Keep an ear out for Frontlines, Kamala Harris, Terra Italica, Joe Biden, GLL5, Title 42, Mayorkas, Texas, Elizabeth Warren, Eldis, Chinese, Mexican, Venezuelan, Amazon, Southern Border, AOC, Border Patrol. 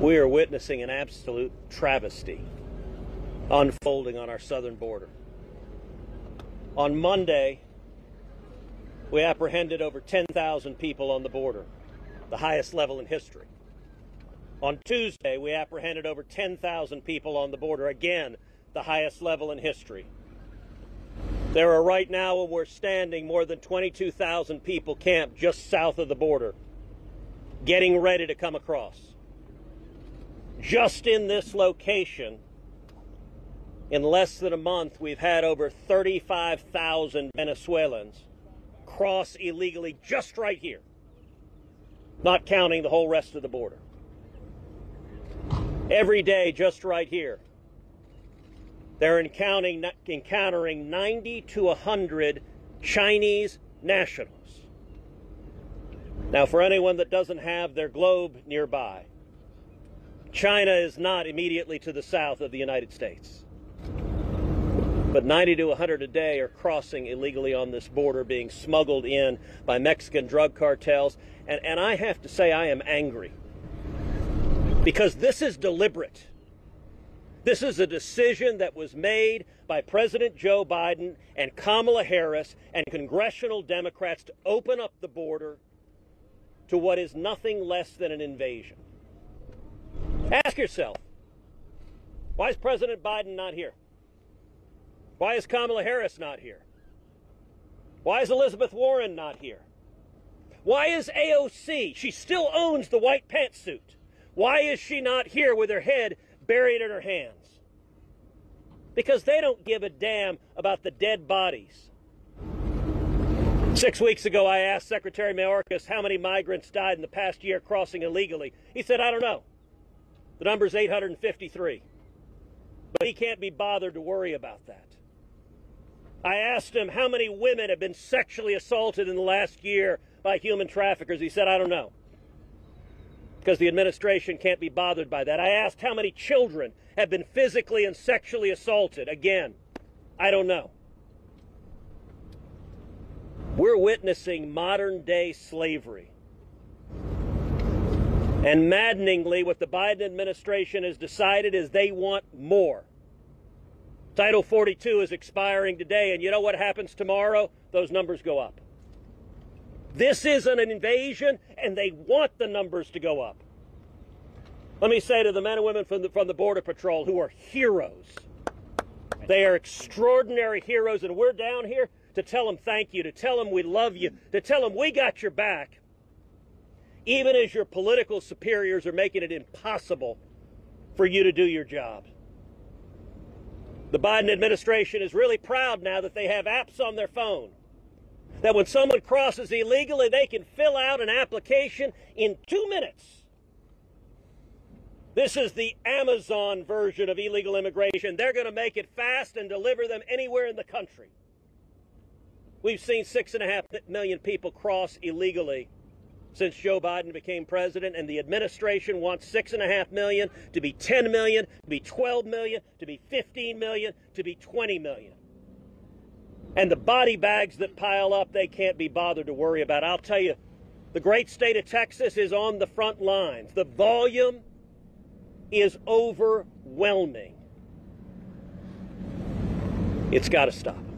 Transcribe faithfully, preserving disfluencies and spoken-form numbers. We are witnessing an absolute travesty unfolding on our southern border. On Monday, we apprehended over ten thousand people on the border, the highest level in history. On Tuesday, we apprehended over ten thousand people on the border, again, the highest level in history. There are right now, where we're standing, more than twenty-two thousand people camped just south of the border, getting ready to come across. Just in this location, in less than a month, we've had over thirty-five thousand Venezuelans cross illegally just right here, not counting the whole rest of the border. Every day, just right here, they're encountering, encountering ninety to one hundred Chinese nationals. Now, for anyone that doesn't have their globe nearby, China is not immediately to the south of the United States. But ninety to one hundred a day are crossing illegally on this border, being smuggled in by Mexican drug cartels. And, and I have to say, I am angry, because this is deliberate. This is a decision that was made by President Joe Biden and Kamala Harris and congressional Democrats to open up the border to what is nothing less than an invasion. Ask yourself, why is President Biden not here? Why is Kamala Harris not here? Why is Elizabeth Warren not here? Why is A O C? She still owns the white pantsuit. Why is she not here with her head buried in her hands? Because they don't give a damn about the dead bodies. Six weeks ago, I asked Secretary Mayorkas how many migrants died in the past year crossing illegally. He said, I don't know. The number's eight hundred fifty-three. But he can't be bothered to worry about that. I asked him how many women have been sexually assaulted in the last year by human traffickers. He said, I don't know, because the administration can't be bothered by that. I asked how many children have been physically and sexually assaulted. Again, I don't know. We're witnessing modern-day slavery. And maddeningly, what the Biden administration has decided is they want more. Title forty-two is expiring today, and you know what happens tomorrow? Those numbers go up. This is an invasion, and they want the numbers to go up. Let me say to the men and women from the, from the Border Patrol, who are heroes, they are extraordinary heroes, and we're down here to tell them thank you, to tell them we love you, to tell them we got your back, even as your political superiors are making it impossible for you to do your job. The Biden administration is really proud now that they have apps on their phone, that when someone crosses illegally, they can fill out an application in two minutes. This is the Amazon version of illegal immigration. They're going to make it fast and deliver them anywhere in the country. We've seen six and a half million people cross illegally since Joe Biden became president, and the administration wants six and a half million to be ten million, to be twelve million, to be fifteen million, to be twenty million. And the body bags that pile up, they can't be bothered to worry about. I'll tell you, the great state of Texas is on the front lines. The volume is overwhelming. It's got to stop.